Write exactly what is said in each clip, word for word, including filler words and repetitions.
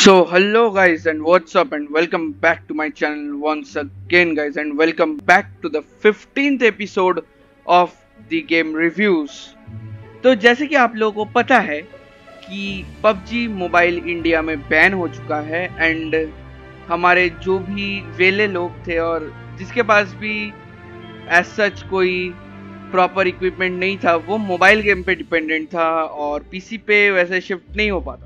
So hello guys and what's up and welcome back to my channel once again guys, and welcome back to the fifteenth episode of the game reviews। तो जैसे कि आप लोगों को पता है कि P U B G Mobile India में बैन हो चुका है, एंड हमारे जो भी वेले लोग थे और जिसके पास भी as such कोई प्रॉपर इक्विपमेंट नहीं था, वो मोबाइल गेम पे डिपेंडेंट था और पीसी पे वैसे शिफ्ट नहीं हो पाता।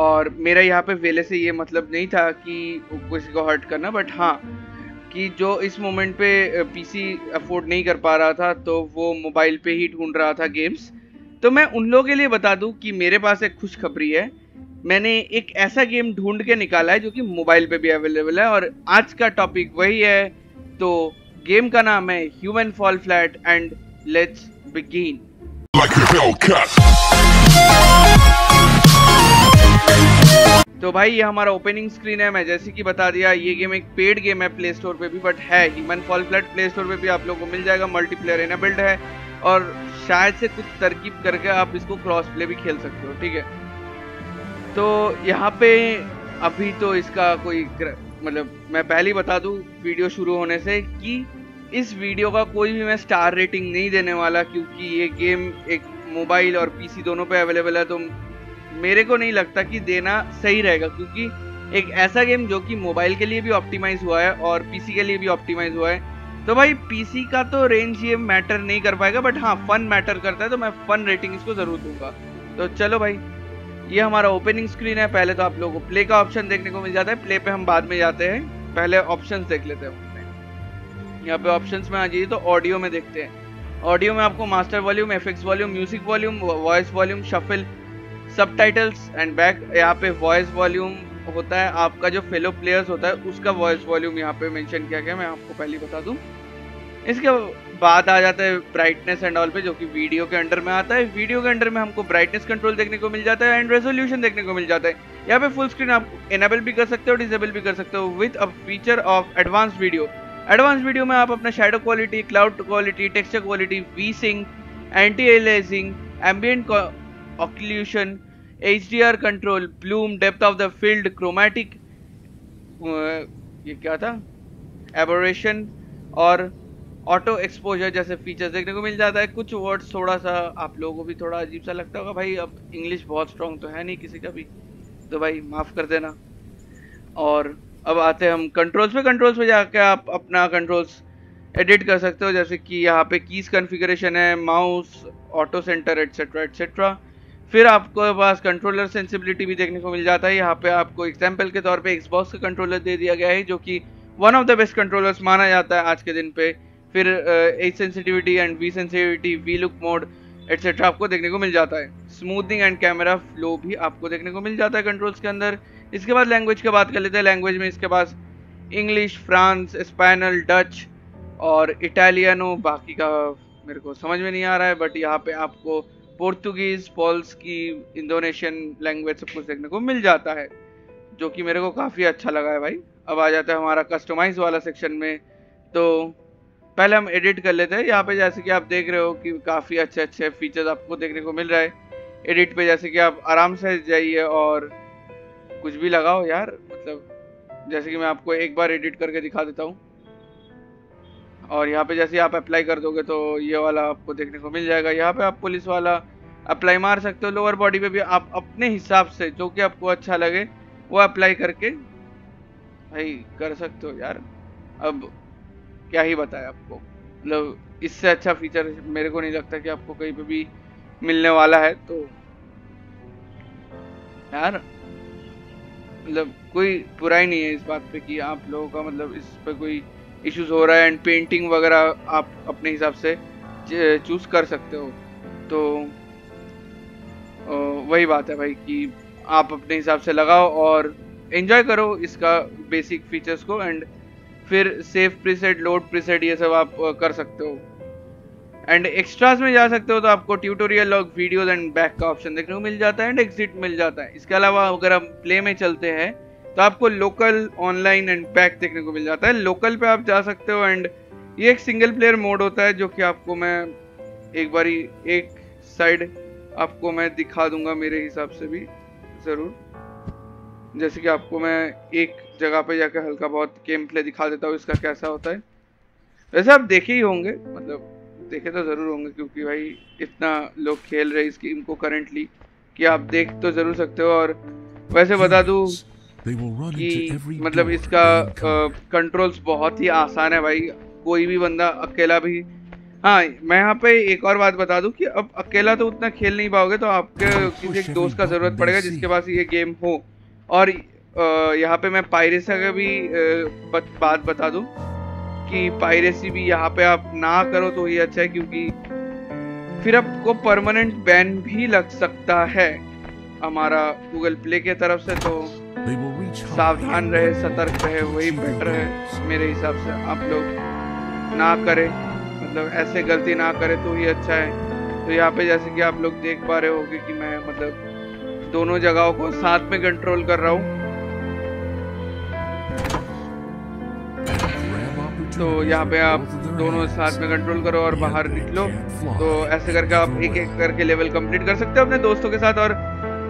और मेरा यहाँ पे वेले से ये मतलब नहीं था कि किसी को हर्ट करना, बट हाँ कि जो इस मोमेंट पे पीसी अफोर्ड नहीं कर पा रहा था तो वो मोबाइल पे ही ढूंढ रहा था गेम्स। तो मैं उन लोगों के लिए बता दूँ कि मेरे पास एक खुशखबरी है, मैंने एक ऐसा गेम ढूंढ के निकाला है जो कि मोबाइल पे भी अवेलेबल है, और आज का टॉपिक वही है। तो गेम का नाम है human fall flat, and let's begin. तो भाई ये हमारा ओपनिंग स्क्रीन है। मैं जैसे कि बता दिया ये गेम एक पेड गेम है, प्ले स्टोर पे भी बट है। Human fall flat play store पे भी आप लोगों को मिल जाएगा, मल्टीप्लेयर इनेबल्ड है और शायद से कुछ तरकीब करके आप इसको क्रॉस प्ले भी खेल सकते हो, ठीक है। तो यहाँ पे अभी तो इसका कोई मतलब मैं पहले ही बता दूँ वीडियो शुरू होने से कि इस वीडियो का कोई भी मैं स्टार रेटिंग नहीं देने वाला, क्योंकि ये गेम एक मोबाइल और पीसी दोनों पे अवेलेबल है, तो मेरे को नहीं लगता कि देना सही रहेगा। क्योंकि एक ऐसा गेम जो कि मोबाइल के लिए भी ऑप्टिमाइज हुआ है और पीसी के लिए भी ऑप्टिमाइज हुआ है, तो भाई पीसी का तो रेंज ये मैटर नहीं कर पाएगा, बट हाँ फन मैटर करता है, तो मैं फन रेटिंग इसको ज़रूर दूंगा। तो चलो भाई ये हमारा ओपनिंग स्क्रीन है। पहले तो आप लोगों को प्ले का ऑप्शन देखने को मिल जाता है, प्ले पे हम बाद में जाते हैं, पहले ऑप्शन देख लेते हैं। यहाँ पे ऑप्शन में आ जाइए तो ऑडियो में देखते हैं। ऑडियो में आपको master volume, effects volume, music volume, voice volume, shuffle, subtitles and back. यहाँ पे वॉइस वॉल्यूम होता है आपका जो फेलो प्लेयर्स होता है उसका वॉइस वॉल्यूम यहाँ पे मेंशन किया गया, मैं आपको पहले बता दूँ। इसके बाद आ जाता है ब्राइटनेस एंड ऑल पे, जो कि वीडियो के अंडर में आता है। वीडियो के अंडर में हमको ब्राइटनेस कंट्रोल देखने को मिल जाता है एंड रेजोल्यूशन देखने को मिल जाता है। यहाँ पे फुल स्क्रीन आप इनेबल भी कर सकते हो, डिसेबल भी कर सकते हो with a feature of advance video. Advance video में आप अपना shadow quality, cloud quality, texture quality, V sync, anti aliasing, ambient occlusion, H D R control, bloom, depth of the field, chromatic ये क्या था एबोरेशन और ऑटो एक्सपोजर जैसे features देखने को मिल जाता है। कुछ वर्ड्स थोड़ा सा आप लोगों को भी थोड़ा अजीब सा लगता होगा, भाई अब इंग्लिश बहुत स्ट्रॉन्ग तो है नहीं किसी का भी, तो भाई माफ़ कर देना। और अब आते हैं हम कंट्रोल्स पे। कंट्रोल्स पे जाके आप अपना कंट्रोल्स एडिट कर सकते हो, जैसे कि यहाँ पे कीज कन्फिगरेशन है, mouse, auto centre etcetera etcetera. फिर आपको पास कंट्रोलर सेंसिबिलिटी भी देखने को मिल जाता है। यहाँ पे आपको एग्जाम्पल के तौर पे एक्सबॉक्स का कंट्रोलर दे दिया गया है, जो कि one of the best controllers माना जाता है आज के दिन पे। फिर H sensitivity and V sensitivity, V look mode etcetera आपको देखने को मिल जाता है। स्मूथिंग एंड कैमरा फ्लो भी आपको देखने को मिल जाता है कंट्रोल्स के अंदर। इसके बाद लैंग्वेज की बात कर लेते हैं। लैंग्वेज में इसके पास इंग्लिश, फ्रांस, स्पेनल, डच और इटालियनो, बाकी का मेरे को समझ में नहीं आ रहा है, बट यहाँ पे आपको पोर्तुगीज़, पॉल्स की, इंडोनेशियन लैंग्वेज सब कुछ देखने को मिल जाता है, जो कि मेरे को काफ़ी अच्छा लगा है भाई। अब आ जाता है हमारा कस्टमाइज वाला सेक्शन में। तो पहले हम एडिट कर लेते हैं। यहाँ पे जैसे कि आप देख रहे हो कि काफ़ी अच्छे अच्छे फीचर्स आपको देखने को मिल रहा है। एडिट पे जैसे कि आप आराम से जाइए और कुछ भी लगाओ यार, मतलब जैसे कि मैं आपको एक बार एडिट करके दिखा देता हूँ। और यहाँ पे जैसे आप अप्लाई कर दोगे तो ये वाला आपको देखने को मिल जाएगा। यहाँ पे आप पुलिस वाला अप्लाई मार सकते हो। लोअर बॉडी पे भी आप अपने हिसाब से जो कि आपको अच्छा लगे वो अप्लाई करके भाई कर सकते हो यार। अब क्या ही बताएं आपको, मतलब इससे अच्छा फीचर मेरे को नहीं लगता कि आपको कहीं पे भी मिलने वाला है। तो यार मतलब कोई बुराई नहीं है इस बात पे कि आप लोगों का मतलब इस पे कोई इश्यूज हो रहा है, एंड पेंटिंग वगैरह आप अपने हिसाब से चूज कर सकते हो। तो वही बात है भाई कि आप अपने हिसाब से लगाओ और एंजॉय करो इसका बेसिक फीचर्स को। एंड फिर सेव प्रीसेट, लोड प्रीसेट, ये सब आप कर सकते हो। एंड एक्स्ट्रास में जा सकते हो तो आपको tutorial, log, videos and back का ऑप्शन देखने को मिल जाता है एंड एग्जिट मिल जाता है। इसके अलावा अगर हम प्ले में चलते हैं तो आपको लोकल, ऑनलाइन एंड बैक देखने को मिल जाता है। लोकल पे आप जा सकते हो एंड ये एक सिंगल प्लेयर मोड होता है, जो कि आपको मैं एक बारी एक साइड आपको मैं दिखा दूंगा मेरे हिसाब से भी ज़रूर। जैसे कि आपको मैं एक जगह पे जाकर हल्का बहुत गेम प्ले दिखा देता हूँ इसका कैसा होता है। वैसे आप देखे ही होंगे, मतलब देखे तो ज़रूर होंगे क्योंकि भाई इतना लोग खेल रहे इस गेम को करेंटली कि आप देख तो ज़रूर सकते हो। और वैसे बता दूँ कि मतलब इसका कंट्रोल्स बहुत ही आसान है भाई, कोई भी बंदा अकेला भी। हाँ, मैं यहाँ पे एक और बात बता दूं कि अब अकेला तो उतना खेल नहीं पाओगे, तो आपके किसी एक दोस्त का ज़रूरत पड़ेगा जिसके पास ये गेम हो। और यहाँ पे मैं पायरेसी का भी बात बता दूं कि पायरेसी भी यहाँ पे आप ना करो तो ये अच्छा है, क्योंकि फिर आपको परमानेंट बैन भी लग सकता है हमारा गूगल प्ले के तरफ से। तो सावधान रहे, सतर्क रहे, वही बेटर है मेरे हिसाब से। आप लोग ना करें, मतलब ऐसे गलती ना करें तो ही अच्छा है। तो यहाँ पे जैसे कि आप लोग देख पा रहे होंगे कि मैं मतलब दोनों जगहों को साथ में कंट्रोल कर रहा हूँ। तो यहाँ पे आप दोनों साथ में कंट्रोल करो और बाहर निकलो। तो ऐसे करके आप एक एक करके लेवल कंप्लीट कर सकते हो अपने दोस्तों के साथ। और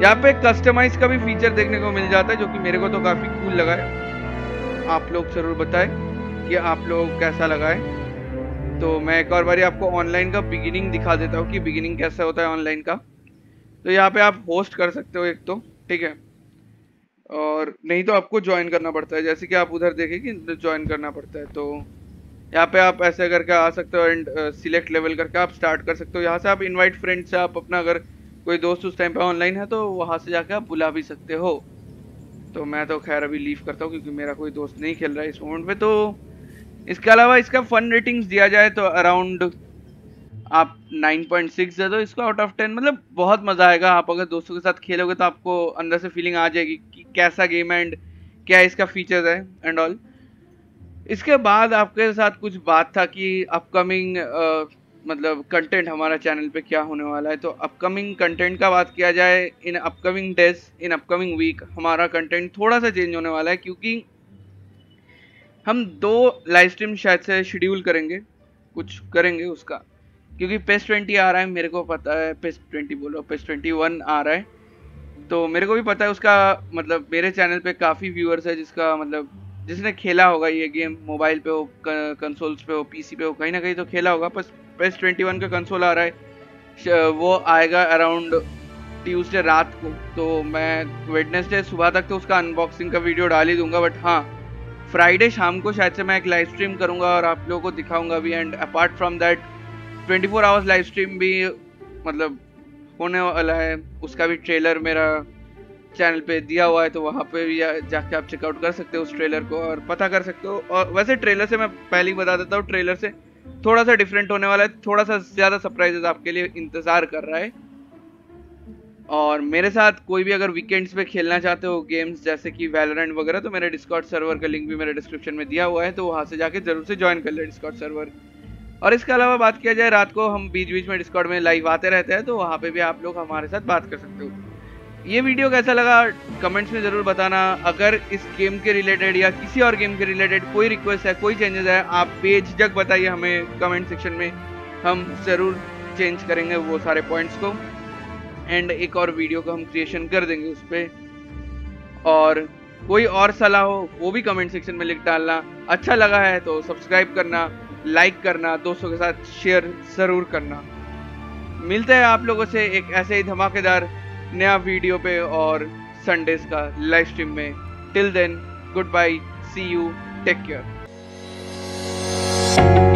यहाँ पे कस्टमाइज का भी फीचर देखने को मिल जाता है, जो कि मेरे को तो काफ़ी कूल लगा है। आप लोग ज़रूर बताएं कि आप लोग कैसा लगा है। तो मैं एक और बारी आपको ऑनलाइन का बिगिनिंग दिखा देता हूँ कि बिगिनिंग कैसा होता है ऑनलाइन का। तो यहाँ पे आप होस्ट कर सकते हो एक तो, ठीक है, और नहीं तो आपको ज्वाइन करना पड़ता है। जैसे कि आप उधर देखें कि ज्वाइन करना पड़ता है। तो यहाँ पे आप ऐसे करके आ सकते हो एंड सिलेक्ट लेवल करके आप स्टार्ट कर सकते हो। यहाँ से आप इनवाइट फ्रेंड से आप अपना अगर कोई दोस्त उस टाइम पे ऑनलाइन है तो वहाँ से जाके आप बुला भी सकते हो। तो मैं तो खैर अभी लीव करता हूँ क्योंकि मेरा कोई दोस्त नहीं खेल रहा है इस मोमेंट पे। तो इसके अलावा इसका फन रेटिंग्स दिया जाए तो अराउंड आप नाइन पॉइंट सिक्स दे दो इसको आउट ऑफ टेन। मतलब बहुत मज़ा आएगा, आप अगर दोस्तों के साथ खेलोगे तो आपको अंदर से फीलिंग आ जाएगी कि कैसा गेम है एंड क्या इसका फीचर्स है एंड ऑल। इसके बाद आपके साथ कुछ बात था कि अपकमिंग मतलब कंटेंट हमारा चैनल पे क्या होने वाला है। तो अपकमिंग कंटेंट का बात किया जाए, in upcoming days, in upcoming week हमारा कंटेंट थोड़ा सा चेंज होने वाला है, क्योंकि हम दो लाइव स्ट्रीम शायद से शेड्यूल करेंगे, कुछ करेंगे उसका। क्योंकि पेस ट्वेंटी आ रहा है, मेरे को पता है, पेस ट्वेंटी बोल रहा हूँ, पेस ट्वेंटी वन आ रहा है, तो मेरे को भी पता है उसका। मतलब मेरे चैनल पे काफ़ी व्यूअर्स है जिसका मतलब जिसने खेला होगा ये गेम, मोबाइल पे हो, कंसोल्स पे हो, पीसी पे हो, कहीं ना कहीं तो खेला होगा। बस पेस ट्वेंटी वन का कंसोल आ रहा है, वो आएगा अराउंड ट्यूसडे रात को। तो मैं वेडनेसडे सुबह तक तो उसका अनबॉक्सिंग का वीडियो डाल ही दूँगा, बट हाँ फ्राइडे शाम को शायद से मैं एक लाइव स्ट्रीम करूँगा और आप लोगों को दिखाऊँगा भी। And apart from that twenty four hours live stream भी मतलब होने वाला है, उसका भी ट्रेलर मेरा चैनल पे दिया हुआ है, तो वहाँ पे भी जाके आप चेकआउट कर सकते हो उस ट्रेलर को और पता कर सकते हो। और वैसे ट्रेलर से मैं पहले ही बता देता हूँ, ट्रेलर से थोड़ा सा डिफरेंट होने वाला है, थोड़ा सा ज़्यादा सरप्राइजेस आपके लिए इंतज़ार कर रहा है। और मेरे साथ कोई भी अगर वीकेंड्स पे खेलना चाहते हो गेम्स जैसे कि वैलोरेंट वगैरह, तो मेरे डिस्कॉर्ड सर्वर का लिंक भी मेरे डिस्क्रिप्शन में दिया हुआ है, तो वहाँ से जाके ज़रूर से ज्वाइन कर लें डिस्कॉर्ड सर्वर। और इसके अलावा बात किया जाए, रात को हम बीच बीच में डिस्कॉर्ड में लाइव आते रहते हैं, तो वहाँ पे भी आप लोग हमारे साथ बात कर सकते हो। ये वीडियो कैसा लगा कमेंट्स में ज़रूर बताना। अगर इस गेम के रिलेटेड या किसी और गेम के रिलेटेड कोई रिक्वेस्ट है, कोई चेंजेस है, आप बेझिझक बताइए हमें कमेंट सेक्शन में, हम ज़रूर चेंज करेंगे वो सारे पॉइंट्स को एंड एक और वीडियो का हम क्रिएशन कर देंगे उस पर। और कोई और सलाह हो वो भी कमेंट सेक्शन में लिख डालना। अच्छा लगा है तो सब्सक्राइब करना, लाइक करना, दोस्तों के साथ शेयर ज़रूर करना। मिलते हैं आप लोगों से एक ऐसे ही धमाकेदार नया वीडियो पे और संडेज का लाइव स्ट्रीम में। Till then, good bye, see you, take care.